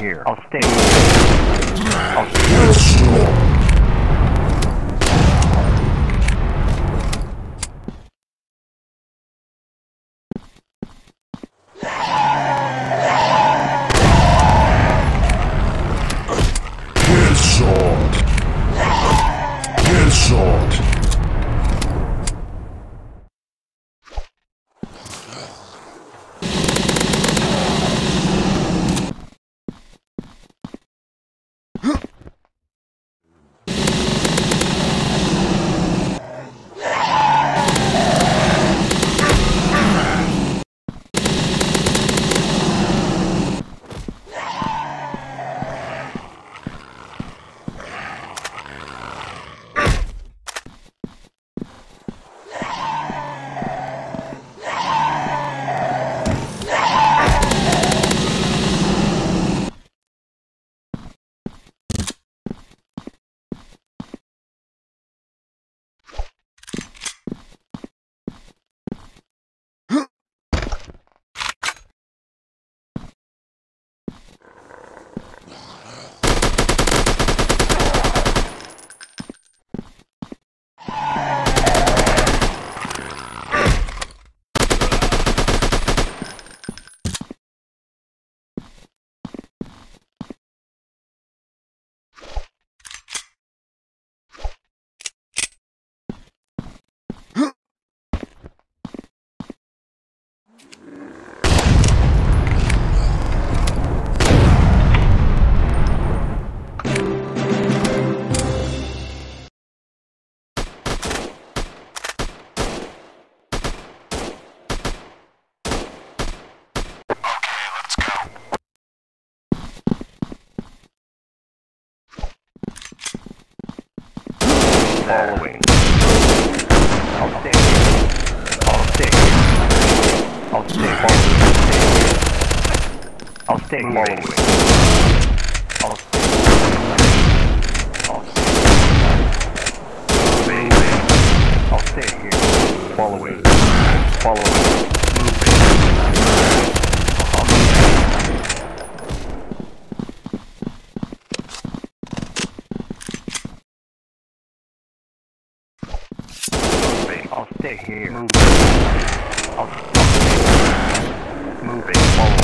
here. I'll stay. I'll stay. Following. I'll stay. I'll stay. I'll stay. I'll stay. I'll stay. I'll stay. I'll stay. I'll stay here. Following. Following. Stay here. Moving. Moving.